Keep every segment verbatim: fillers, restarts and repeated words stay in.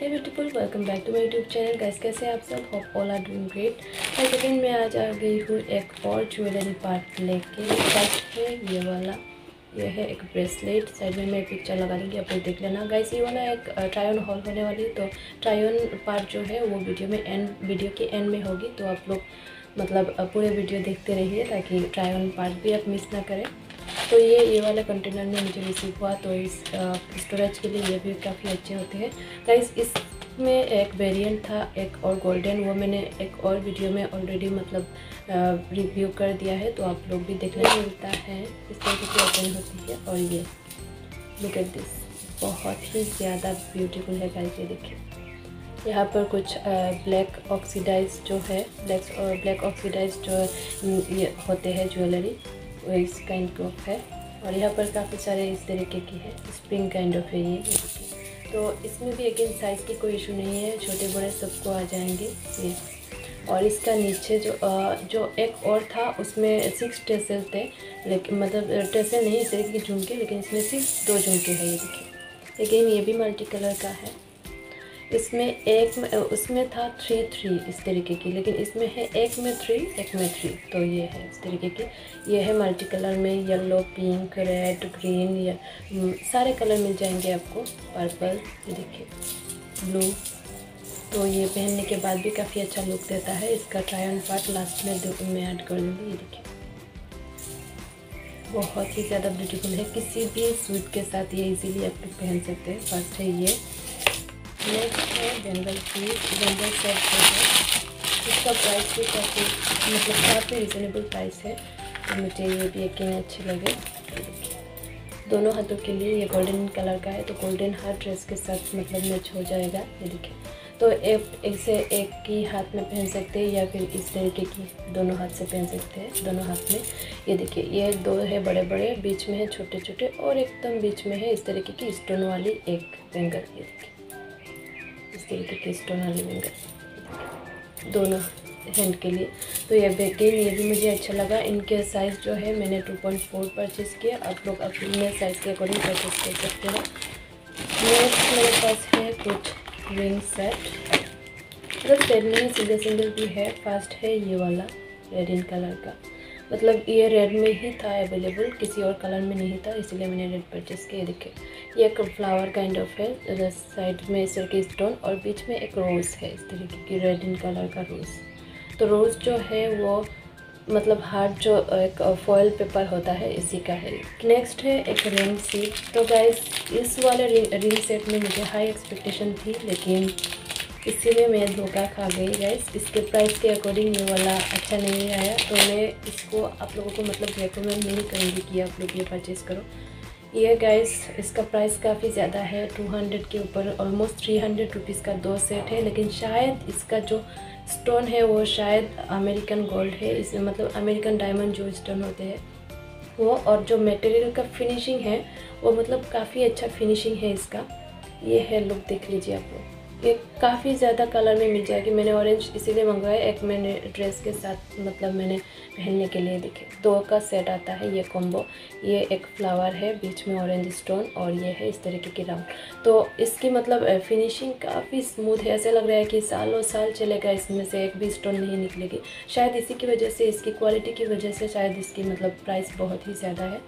Hey beautiful, welcome back to my YouTube channel. Guys कैसे आप सब? Hope all are doing great. Guys again मैं आज आ गई हूँ एक और ज्वेलरी पार्ट लेके। फर्स्ट है ये वाला, ये है एक ब्रेसलेट। साइड में मैं पिक्चर लगा दूँगी, आप लोग देख लेना। गाइस ये वाला एक ट्राई ऑन हॉल होने वाली, तो ट्राई ऑन पार्ट जो है वो वीडियो में एंड वीडियो के एंड में होगी, तो आप लोग मतलब पूरे वीडियो देखते रहिए ताकि ट्राई ऑन पार्ट भी आप मिस ना करें। तो ये ये वाला कंटेनर में मुझे रिसीव हुआ, तो इस स्टोरेज के लिए ये भी काफ़ी अच्छे होते हैं। गाइस इसमें एक वेरिएंट था एक और गोल्डन, वो मैंने एक और वीडियो में ऑलरेडी मतलब रिव्यू कर दिया है, तो आप लोग भी देखने को मिलता है। इस तरीके की ओपन होती है और ये लुक एट दिस, बहुत ही ज़्यादा ब्यूटीफुल है। गाइस ये देखिए, यहाँ पर कुछ ब्लैक ऑक्सीडाइज जो है, ब्लैक और ब्लैक ऑक्सीडाइज जो ये होते हैं ज्वेलरी, इस काइंड ऑफ है। और यहाँ पर काफ़ी सारे इस तरीके की है, स्प्रिंग काइंड ऑफ है ये। तो इसमें भी अगेन साइज़ की कोई इशू नहीं है, छोटे बड़े सबको आ जाएंगे ये। और इसका नीचे जो जो एक और था उसमें सिक्स टेसल थे, लेकिन मतलब टेसल नहीं इस तरीके के झुमके, लेकिन इसमें सिर्फ दो झुमके हैं। ये देखिए अगेन, ये भी मल्टी कलर का है। इसमें एक में, उसमें था थ्री थ्री इस तरीके की, लेकिन इसमें है एक में थ्री एक में थ्री, तो ये है इस तरीके की। ये है मल्टी कलर में, येलो, पिंक, रेड, ग्रीन, या सारे कलर मिल जाएंगे आपको। पर्पल, ये देखिए ब्लू। तो ये पहनने के बाद भी काफ़ी अच्छा लुक देता है। इसका ट्राई ऑन पार्ट लास्ट में मैं ऐड कर लूँगी। ये देखिए बहुत ही ज़्यादा ब्यूटीफुल है, किसी भी सूट के साथ ये ईजिली आप पहन सकते हैं। फर्स्ट है ये, नेक्स्ट है बैंगल पीस, बैंगल सेट जो है इसका प्राइस भी काफ़ी मतलब काफ़ी रिजनेबल प्राइस है, तो मुझे ये भी यकीन अच्छे लगे। दोनों हाथों के लिए ये गोल्डन कलर का है, तो गोल्डन हर ड्रेस के साथ मतलब मैच हो जाएगा। ये देखिए, तो एक इसे एक ही हाथ में पहन सकते हैं या फिर इस तरीके की दोनों हाथ से पहन सकते हैं, दोनों हाथ में। ये देखिए ये दो है बड़े बड़े, बीच में है छोटे छोटे, और एकदम बीच में है इस तरीके की स्टोन वाली एक बैंगल। ये देखिए तरीके के स्टोन वाले बैंगल दोनों हैंड के लिए, तो ये बेकिन ये भी मुझे अच्छा लगा। इनके साइज़ जो है मैंने टू पॉइंट फोर परचेज़ किया, आप लोग अपने साइज़ के अकॉर्डिंग परचेज़ कर सकते हैं। नेक्स्ट मेरे पास है कुछ रिंग सेट, मतलब सेट में सिंगल सिंगल भी है। फर्स्ट है ये वाला रेड इन कलर का, मतलब ये रेड में ही था अवेलेबल, किसी और कलर में नहीं था, इसलिए मैंने रेड परचेज़ किया। देखिए ये एक फ्लावर काइंड ऑफ है, साइड में इस तरह की स्टोन और बीच में एक रोज़ है इस तरीके की, रेड इन कलर का रोज़। तो रोज़ जो है वो मतलब हार्ट जो एक फॉयल पेपर होता है इसी का है। नेक्स्ट है एक रिंग सेट। तो गाइस इस वाले रिंग सेट में मुझे हाई एक्सपेक्टेशन थी, लेकिन इसीलिए मैं धोखा खा गई। गाइस इसके प्राइस के अकॉर्डिंग ये वाला अच्छा नहीं आया, तो मैं इसको आप लोगों को मतलब रेकमेंड नहीं करूँगी कि आप लोग ये परचेज़ करो। ये गाइस इसका प्राइस काफ़ी ज़्यादा है, टू हंड्रेड के ऊपर, ऑलमोस्ट थ्री हंड्रेड रुपीज़ का दो सेट है। लेकिन शायद इसका जो स्टोन है वो शायद अमेरिकन गोल्ड है, इसमें मतलब अमेरिकन डायमंड जो स्टोन होते हैं वो, और जो मटेरियल का फिनिशिंग है वो मतलब काफ़ी अच्छा फिनिशिंग है इसका। ये है लुक, देख लीजिए आप लोग, ये काफ़ी ज़्यादा कलर में मिल जाएगी। मैंने ऑरेंज इसीलिए मंगवाया, एक मैंने ड्रेस के साथ मतलब मैंने पहनने के लिए। देखे दो का सेट आता है ये कॉम्बो, ये एक फ्लावर है, बीच में ऑरेंज स्टोन, और ये है इस तरीके की राउंड। तो इसकी मतलब फिनिशिंग काफ़ी स्मूथ है, ऐसा लग रहा है कि सालों साल चलेगा, इसमें से एक भी स्टोन नहीं निकलेगी। शायद इसी की वजह से, इसकी क्वालिटी की वजह से शायद इसकी मतलब प्राइस बहुत ही ज़्यादा है।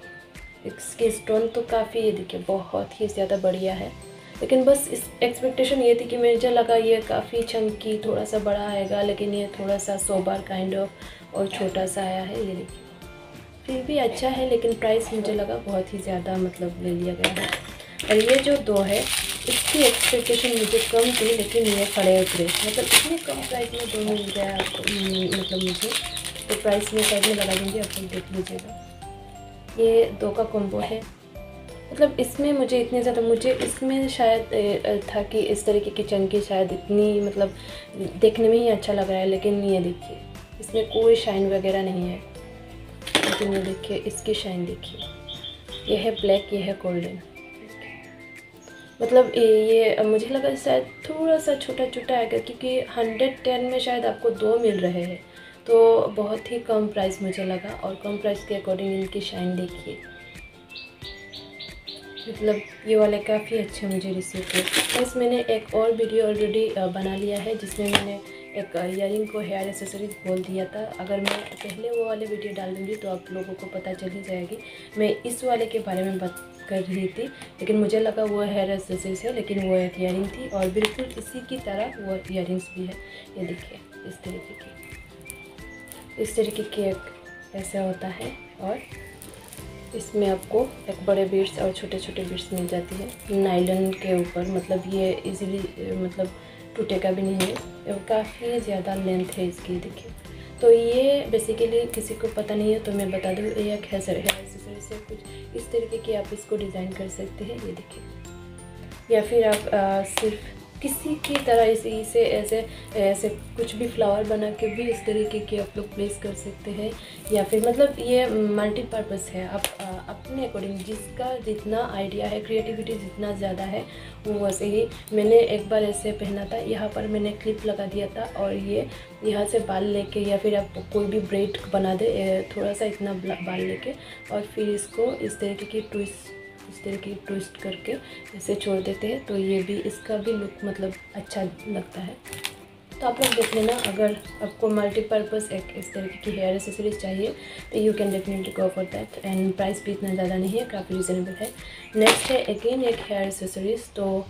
इसके स्टोन तो काफ़ी, ये देखिए बहुत ही ज़्यादा बढ़िया है, लेकिन बस इस एक्सपेक्टेशन ये थी कि मुझे लगा ये काफ़ी चमकी थोड़ा सा बड़ा आएगा, लेकिन ये थोड़ा सा सोबर काइंड ऑफ और छोटा सा आया है। ये देखिए फिर भी अच्छा है, लेकिन प्राइस मुझे लगा बहुत ही ज़्यादा मतलब ले लिया गया है। और ये जो दो है इसकी एक्सपेक्टेशन मुझे कम थी, लेकिन ये खड़े उतरे, मतलब इतने कम प्राइस में दोनों मिल गया मतलब मुझे, तो प्राइस में साइड में लगा दूँगी, आप लोग देख लीजिएगा। ये दो का कॉम्बो है, मतलब इसमें मुझे इतने ज़्यादा मुझे इसमें शायद था कि इस तरीके की चमकी शायद इतनी मतलब देखने में ही अच्छा लग रहा है, लेकिन ये देखिए इसमें कोई शाइन वगैरह नहीं है। लेकिन ये देखिए इसकी शाइन देखिए, यह है ब्लैक, यह है गोल्डन, मतलब ये मुझे लगा शायद थोड़ा सा छोटा छोटा आएगा, क्योंकि हंड्रेड टेन में शायद आपको दो मिल रहे हैं, तो बहुत ही कम प्राइस मुझे लगा। और कम प्राइस के अकॉर्डिंग इनकी शाइन देखिए, मतलब ये वाले काफ़ी अच्छे मुझे रिसीव हुए। बस मैंने एक और वीडियो ऑलरेडी बना लिया है जिसमें मैंने एक इयरिंग को हेयर एक्सेसरीज बोल दिया था। अगर मैं पहले वो वाले वीडियो डाल दूँगी तो आप लोगों को पता चल ही जाएगी। मैं इस वाले के बारे में बात कर रही थी, लेकिन मुझे लगा वो हेयर एक्सेसरीज है, लेकिन वो एक इयरिंग थी और बिल्कुल इसी की तरह वो इयरिंग्स भी है। ये देखिए इस तरीके की इस तरीके की एक ऐसा होता है और इसमें आपको एक बड़े बीड्स और छोटे छोटे बीड्स मिल जाती है नायलॉन के ऊपर। मतलब ये इजीली मतलब टूटेगा भी नहीं है और काफ़ी ज़्यादा लेंथ है इसकी। देखिए तो ये बेसिकली किसी को पता नहीं है तो मैं बता दूँ, ये एक हेयर एक्सेसरी से कुछ इस तरीके की आप इसको डिज़ाइन कर सकते हैं। ये देखिए, या फिर आप आ, सिर्फ किसी की तरह इसे इसे ऐसे ऐसे कुछ भी फ्लावर बना के भी इस तरीके की आप लोग प्लेस कर सकते हैं। या फिर मतलब ये मल्टीपर्पज़ है। आप आ, अपने अकॉर्डिंग जिसका जितना आइडिया है, क्रिएटिविटी जितना ज़्यादा है वो वैसे ही। मैंने एक बार ऐसे पहना था, यहाँ पर मैंने क्लिप लगा दिया था और ये यहाँ से बाल लेके या फिर आप कोई भी ब्रेड बना दे थोड़ा सा इतना बाल लेके और फिर इसको इस तरीके की ट्विस्ट इस तरह की ट्विस्ट करके ऐसे छोड़ देते हैं तो ये भी इसका भी लुक मतलब अच्छा लगता है। तो आप लोग देख लेना, अगर आपको मल्टीपर्पज़ एक इस तरीके की हेयर एक्सेसरीज चाहिए तो you can definitely go for that. And price भी इतना ज़्यादा नहीं है, काफ़ी रिजनेबल है। नेक्स्ट है अगेन एक हेयर एक्सेसरीज, तो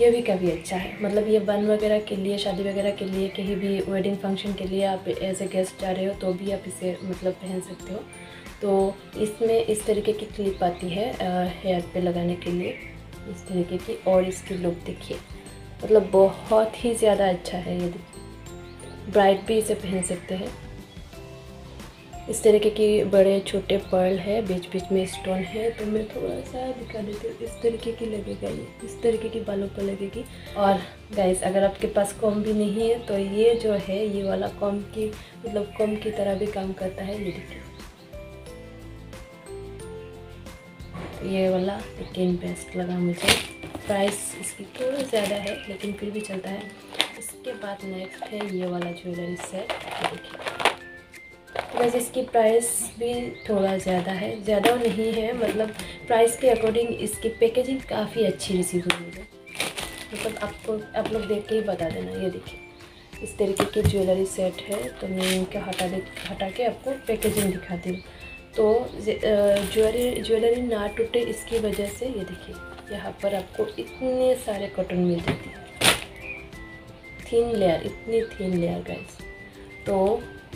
ये भी काफ़ी अच्छा है। मतलब ये बन वगैरह के लिए, शादी वगैरह के लिए, कहीं भी वेडिंग फंक्शन के लिए आप एज ए गेस्ट जा रहे हो तो भी आप इसे मतलब पहन सकते हो। तो इसमें इस तरीके की क्लिप आती है हेयर पे लगाने के लिए इस तरीके की, और इसकी लुक देखिए मतलब बहुत ही ज़्यादा अच्छा है। ये देखिए ब्राइड भी इसे पहन सकते हैं। इस तरीके की बड़े छोटे पर्ल है, बीच बीच में स्टोन है। तो मैं थोड़ा सा दिखा देती हूँ, इस तरीके की लगेगा ये, इस तरीके की बालों पर लगेगी। और गाइस अगर आपके पास कॉम भी नहीं है तो ये जो है ये वाला कॉम की मतलब कॉम की तरह भी काम करता है। ये देखिए ये वाला लेकिन बेस्ट लगा मुझे। प्राइस इसकी थोड़ा ज़्यादा है लेकिन फिर भी चलता है। इसके बाद नेक्स्ट है ये वाला ज्वेलरी सेट। देखिए वैसे इसकी प्राइस भी थोड़ा ज़्यादा है, ज़्यादा नहीं है मतलब प्राइस के अकॉर्डिंग इसकी पैकेजिंग काफ़ी अच्छी रिसीव हुई मुझे। मतलब आपको आप लोग देख के ही बता देना। ये देखिए इस तरीके की ज्वेलरी सेट है। तो मैं इनका हटा दे हटा के आपको पैकेजिंग दिखाती हूँ। तो ज्वेलरी ज्वेलरी ना टूटे इसकी वजह से ये देखिए यहाँ पर आपको इतने सारे कॉटन मिल जाती है, थीन लेयर, इतनी थीन लेयर गाइस। तो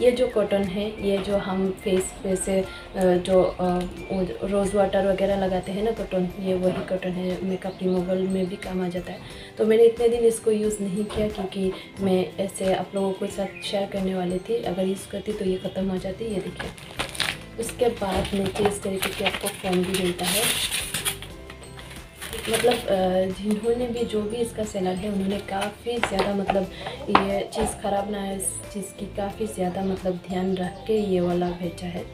ये जो कॉटन है, ये जो हम फेस पे से जो रोज़ वाटर वगैरह लगाते हैं ना कॉटन, ये वही कॉटन है। मेकअप रिमूवल में भी काम आ जाता है। तो मैंने इतने दिन इसको यूज़ नहीं किया क्योंकि मैं ऐसे आप लोगों के साथ शेयर करने वाली थी। अगर यूज़ करती तो ये ख़त्म हो जाती। ये देखिए उसके बाद नीचे इस तरीके की आपको फॉर्म भी मिलता है। मतलब जिन्होंने भी जो भी इसका सेलर है उन्होंने काफ़ी ज़्यादा मतलब ये चीज़ ख़राब ना है, इस चीज़ की काफ़ी ज़्यादा मतलब ध्यान रख के ये वाला भेजा है।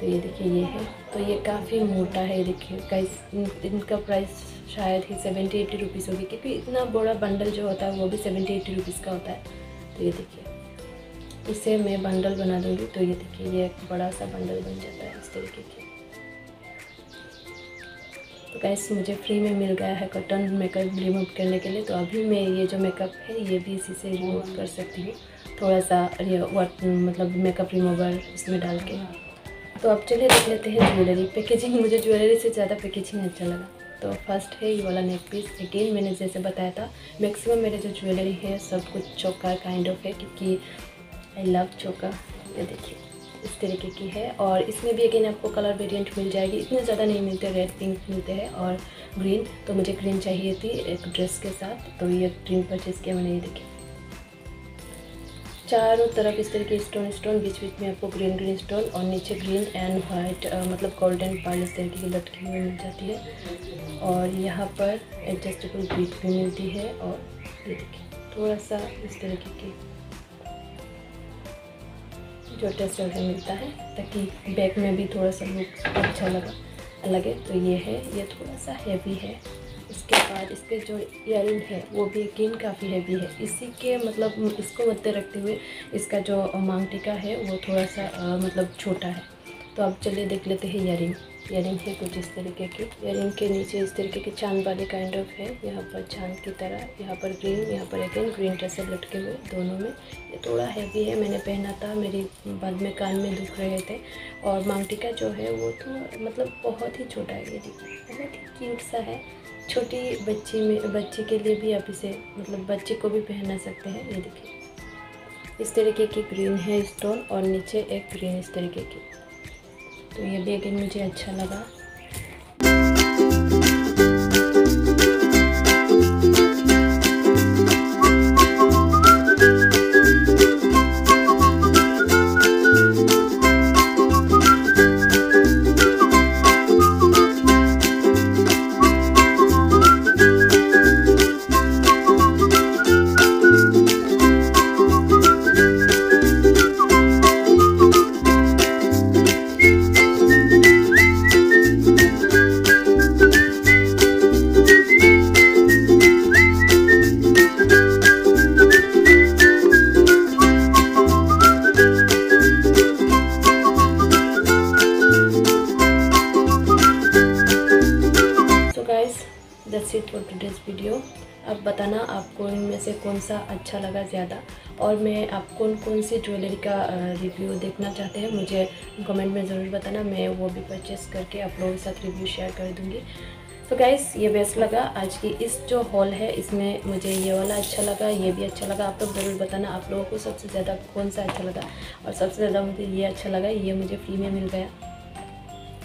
तो ये देखिए ये है, तो ये काफ़ी मोटा है। देखिए गाइस इन, इनका प्राइस शायद ही सेवेंटी एटी रुपीज़ होगी क्योंकि इतना बड़ा बंडल जो होता है वो भी सेवेंटी एटी रुपीज़ का होता है। तो ये देखिए इसे मैं बंडल बना दूंगी। तो ये देखिए ये एक बड़ा सा बंडल बन जाता है इस तरीके की। तो गाइस मुझे फ्री में मिल गया है कॉटन मेकअप रिमूव करने के लिए। तो अभी मैं ये जो मेकअप है ये भी इसी से रिमूव कर सकती हूँ, थोड़ा सा वाट मतलब मेकअप रिमूवर इसमें डाल के। तो अब चलिए देख लेते हैं ज्वेलरी पैकेजिंग। मुझे ज्वेलरी से ज़्यादा पैकेजिंग अच्छा लगा। तो फर्स्ट है ये वाला नेक पीस। अगेन मैंने जैसे बताया था मैक्सिमम मेरे जो ज्वेलरी है सब कुछ चौका काइंड ऑफ है क्योंकि आई लव चोका। ये देखिए इस तरीके की है और इसमें भी अगेन आपको कलर वेरिएंट मिल जाएगी। इतने ज़्यादा नहीं मिलते, रेड पिंक मिलते हैं और ग्रीन। तो मुझे ग्रीन चाहिए थी एक ड्रेस के साथ तो ये ग्रीन परचेज़ किया मैंने। ये देखिए चारों तरफ इस तरीके स्टोन स्टोन, बीच बीच में आपको ग्रीन ग्रीन स्टोन और नीचे ग्रीन एंड वाइट मतलब गोल्डन पर्ल इस तरीके की लटकी हुई मिल जाती है। और यहाँ पर एडजस्टेबल बीट भी मिलती है और ये देखिए थोड़ा सा इस तरीके की जो टेस्टर से मिलता है ताकि बैक में भी थोड़ा सा लुक अच्छा लगा लगे। तो ये है, ये थोड़ा सा हैवी है। इसके बाद इसके जो इयररिंग है वो भी अगेन काफ़ी हैवी है। इसी के मतलब इसको मद्दे रखते हुए इसका जो मांग टीका है वो थोड़ा सा आ, मतलब छोटा है। तो अब चलिए देख लेते हैं इयरिंग। इयरिंग है कुछ इस तरीके के, इयरिंग के नीचे इस तरीके के चांद वाले काइंड ऑफ है, यहाँ पर चांद की तरह, यहाँ पर ग्रीन, यहाँ पर अगेन ग्रीन टसल लटके हुए दोनों में। ये थोड़ा हैवी है, मैंने पहना था, मेरी बाद में कान में दुख रहे थे। और मांगटिका जो है वो थोड़ा मतलब बहुत ही छोटा है, ये देखिए बहुत ही क्यूट सा है, छोटी बच्ची में बच्चे के लिए भी आप इसे मतलब बच्चे को भी पहना सकते हैं। ये देखिए इस तरीके की ग्रीन है स्टोन और नीचे एक ग्रीन इस तरीके की, तो ये भी अगेन मुझे अच्छा लगा। That's it for today's video. आप बताना आपको इनमें से कौन सा अच्छा लगा ज़्यादा, और मैं आप कौन कौन सी ज्वेलरी का रिव्यू देखना चाहते हैं मुझे कमेंट में ज़रूर बताना, मैं वो भी परचेस करके आप लोगों के साथ रिव्यू शेयर कर दूँगी। तो गाइज़ ये बेस्ट लगा आज की इस जो हॉल है, इसमें मुझे ये वाला अच्छा लगा, ये भी अच्छा लगा। आप लोग ज़रूर बताना आप लोगों को सबसे ज़्यादा कौन सा अच्छा लगा, और सबसे ज़्यादा मुझे ये अच्छा लगा, ये मुझे फ्री में मिल गया।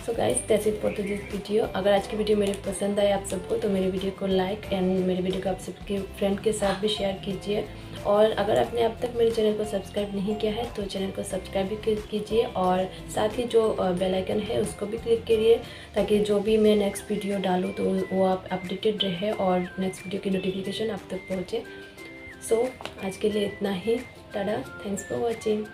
So guys that's it for this video. अगर आज की वीडियो मेरे पसंद आए आप सबको, तो मेरे वीडियो को लाइक एंड मेरे वीडियो को आप सबके फ्रेंड के साथ भी शेयर कीजिए। और अगर आपने अब तक मेरे चैनल को सब्सक्राइब नहीं किया है तो चैनल को सब्सक्राइब भी कीजिए, और साथ ही जो बेल आइकन है उसको भी क्लिक करिए, ताकि जो भी मैं नेक्स्ट वीडियो डालूँ तो वो आप अपडेटेड रहे और नेक्स्ट वीडियो की नोटिफिकेशन आप तक पहुँचे। सो so, आज के लिए इतना ही, टाटा, थैंक्स फॉर वॉचिंग।